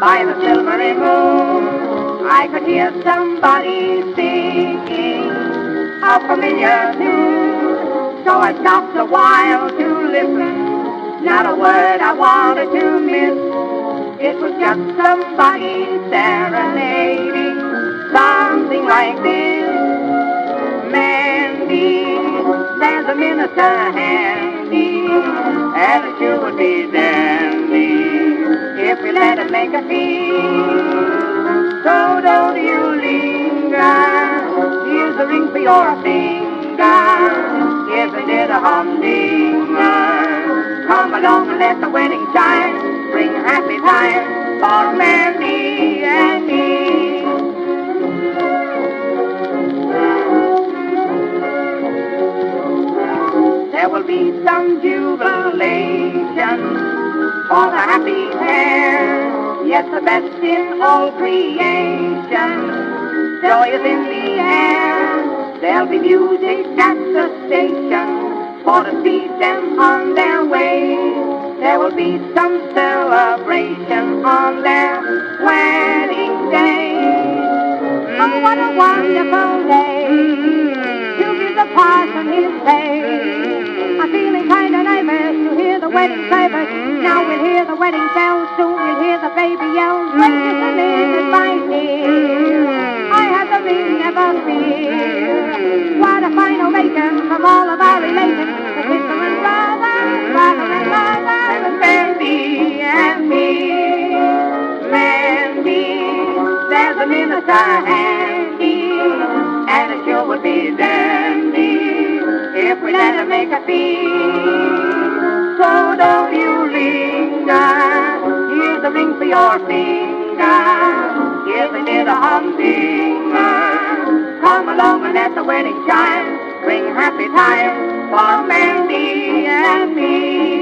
by the silvery moon, I could hear somebody singing a familiar tune. So I stopped a while to listen, not a word I wanted to miss. It was just somebody serenading something like this: Mandy, there's a minister handy, and it sure would be dandy if we let him make a feast. So don't you linger, here's a ring for your finger. If it did a humdinger, come along and let the wedding shine. Bring happy time for Mandy and me. There will be some jubilation for the happy pair, yes, the best in all creation, joy is in the air. There'll be music at the station for to speed them on their way. There will be some celebration on their wedding day. Oh, what a wonderful day, to be the part of his day. I'm feeling kind of nervous. You hear the wedding service. Now we'll hear the wedding bells. Soon we'll hear the baby yells. When you come in and find me, I have the ring of a fear. What a fine ovation from all of our relations. The sister and brother, father and mother, and Mandy and me. Mandy, there's a minister handy, and it sure would be dandy if we let her make a feast. So don't you linger, here's a ring for your finger. If it did a humdinger, come along and let the wedding chime. Bring happy time for Mandy and me.